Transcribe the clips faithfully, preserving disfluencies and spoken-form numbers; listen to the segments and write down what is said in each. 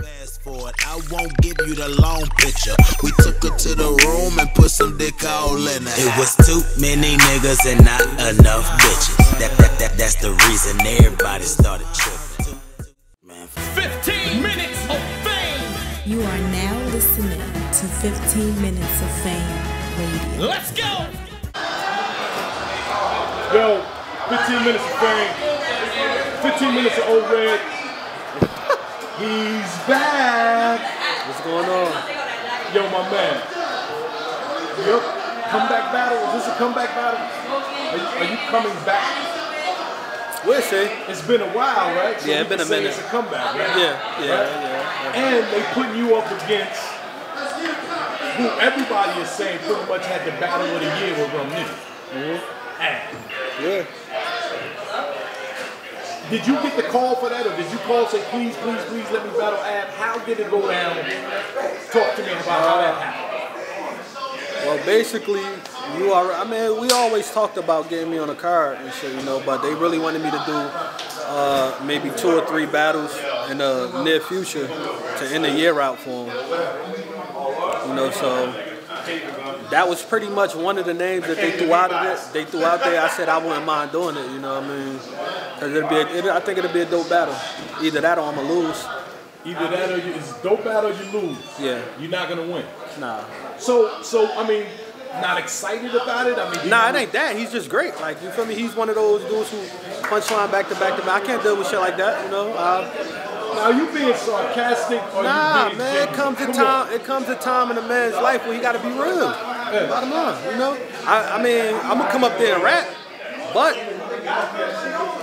Fast forward, I won't give you the long picture. We took her to the room and put some dick all in her. It was too many niggas and not enough bitches. That, that, that, that's the reason everybody started tripping. Man, fifteen minutes of fame. You are now listening to fifteen minutes of fame radio. Let's go. Yo, fifteen minutes of fame. fifteen minutes of O-Red. He's back. What's going on? Yo, my man. Yep. Comeback battle. Is this a comeback battle? Are you, are you coming back? We'll see. It's been a while, right? So yeah, it's been a minute. It's a comeback, right? Yeah, yeah, right? yeah. yeah. And they putting you up against who everybody is saying pretty much had the battle of the year with Rum Nitty. Mm-hmm. And. Yeah. Did you get the call for that, or did you call say, please, please, please let me battle Ave? How did it go down? Talk to me about how that happened. Well, basically, you are, I mean, we always talked about getting me on a card and shit, you know, but they really wanted me to do uh, maybe two or three battles in the near future to end the year out for them. You know, so... that was pretty much one of the names that they threw out of it. They threw out there. I said I wouldn't mind doing it. You know what I mean? Cause it'd be. A, it, I think it'd be a dope battle. Either that or I'ma lose. Either that or you, it's dope battle. Or you lose. Yeah. You're not gonna win. Nah. So so I mean, not excited about it. I mean. Nah, it ain't that. He's just great. Like you feel me? He's one of those dudes who punchline back to back to back. I can't deal with shit like that. You know. I, Now, are you being sarcastic or nah, you being man, it comes, to Come time, it comes to time in a man's life where you got to be real. Yeah. Bottom line, you know? I, I mean, I'm going to come up there and rap, but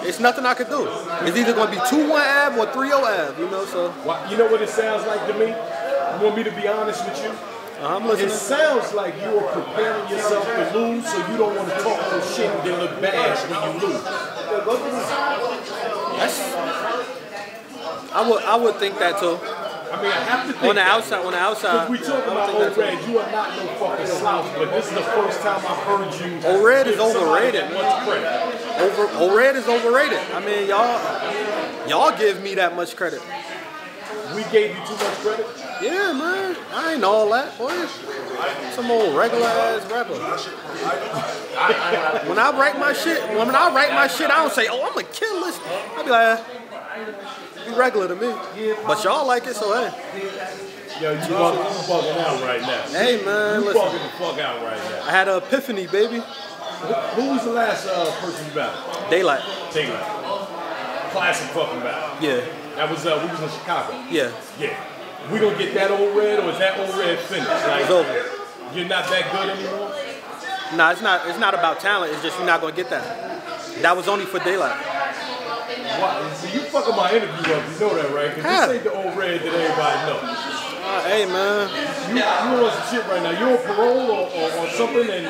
it's nothing I can do. It's either going to be two one Ave or three oh Ave, you know? So well, you know what it sounds like to me? You want me to be honest with you? Uh, I'm listening. It sounds like you are preparing yourself to lose, so you don't want to talk no shit and then look bad when you lose. That's... I would, I would think that too. I mean, I have to think on the that outside, on the outside. We talking about O-Red. You are not no fucking slouch, but this is the first time I've heard you. O-Red is overrated. Over, O-Red is overrated. I mean, y'all, y'all give me that much credit. We gave you too much credit. Yeah, man. I ain't all that, boy. Some old regular ass rapper. When I write my shit, when I write my shit, I don't say, oh, I'm gonna kill this. I be like. Regular to me, but y'all like it, so hey. Yo, you bugging out right now. Hey man, you listen. Bugging the fuck out right now. I had an epiphany, baby. Who was the last uh, person you battled? Daylight. Daylight. Classic fucking battle. Yeah. That was uh, we was in Chicago. Yeah. Yeah. We gonna get that O-Red, or is that O-Red finished? Like, it's over. You're not that good anymore. Nah, it's not. It's not about talent. It's just you're not gonna get that. That was only for Daylight. Wow. So you fucking my interview up, you know that, right? Because huh. This ain't the O-Red that everybody knows. Uh, hey, man. You, you on some shit right now. You on parole or, or, or something and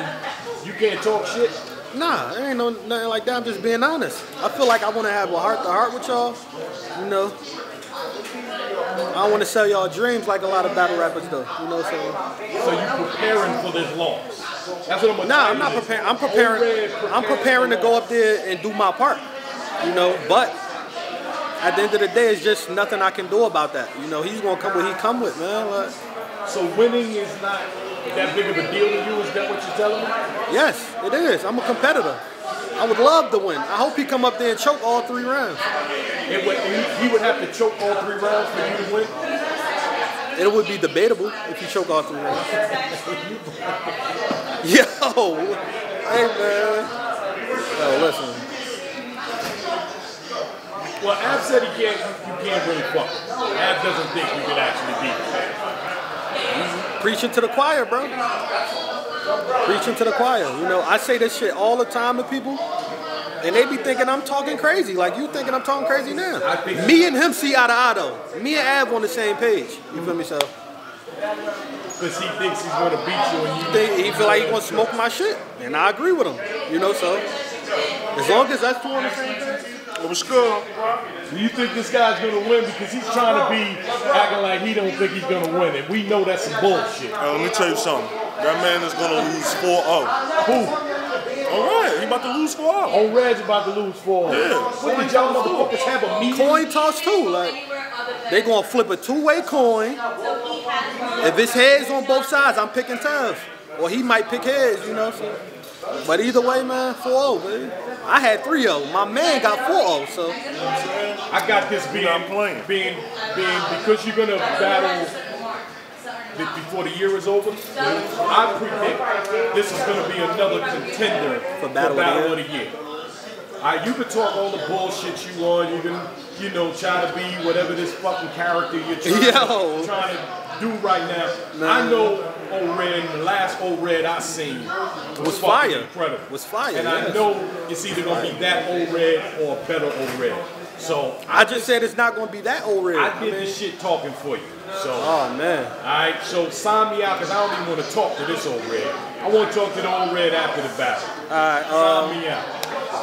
you can't talk shit? Nah, there ain't no nothing like that. I'm just being honest. I feel like I want to have a heart-to-heart with y'all. You know? I don't want to sell y'all dreams like a lot of battle rappers do. You know, so... So you preparing for this loss? That's what I'm going to Nah, I'm not preparing. I'm preparing, preparing. I'm preparing to go up there and do my part. You know, but at the end of the day, it's just nothing I can do about that. You know, he's gonna come with he come with, man. Like, so winning is not that big of a deal to you. Is that what you're telling me? Yes, it is. I'm a competitor. I would love to win. I hope he come up there and choke all three rounds. It would, he would have to choke all three rounds for you to win. It would be debatable if you choke all three rounds. Yo, hey man. Yo, listen. Well, Ab said he can't, you can't really fuck him. Ab doesn't think you can actually beat him. Preaching to the choir, bro. Preaching to the choir. You know, I say this shit all the time to people, and they be thinking I'm talking crazy. Like, you thinking I'm talking crazy now. Me and him see eye to eye, though. Me and Ab on the same page. You feel me, so? Because he thinks he's going to beat you. And you think, he feel like he's going to smoke my shit, and I agree with him. You know, so as long as that's two on the same page. It was good. Do you think this guy's gonna win? Because he's trying to be acting like he don't think he's gonna win, and we know that's some bullshit. Right, let me tell you something. That man is gonna lose four zero. Who? O-Red. He about to lose four zero. O-Red's about to lose four zero. Yeah. What did y'all motherfuckers have a meeting? Coin toss too, like. They're going to flip a two-way coin. If it's heads on both sides, I'm picking tails. Or he might pick heads, you know. So. But either way, man, four oh, baby. I had three oh. My man got four oh, so. I got this being, I'm playing. being, being because you're going to battle before the year is over. I predict this is going to be another contender for Battle, for battle of the Year. Uh, you can talk all the bullshit you want. You can, you know, try to be whatever this fucking character you're trying, to, trying to do right now. Man. I know O-Red, the last O-Red I seen was, was fire. Incredible. Was fire. And yes. I know it's either going to be that O-Red or a better O-Red. So I, I just, just said it's not going to be that O-Red. I did I mean, this shit talking for you. So, oh man. Alright, so sign me out because I don't even want to talk to this O-Red. I want to talk to the O-Red after the battle. Alright, uh, sign me out.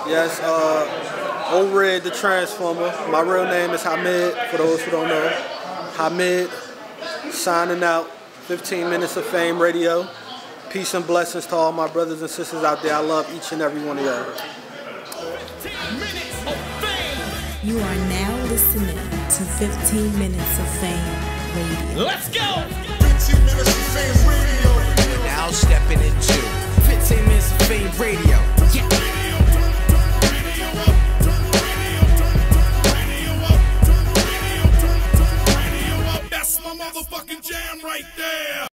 Yes, uh, O-Red the Transformer. My real name is Hamid, for those who don't know. Hamid, signing out. fifteen minutes of Fame Radio. Peace and blessings to all my brothers and sisters out there. I love each and every one of y'all. fifteen minutes of Fame! You are now listening to fifteen minutes of Fame Radio. Let's go! fifteen minutes of Fame Radio. Now stepping into fifteen minutes of Fame Radio. Yeah.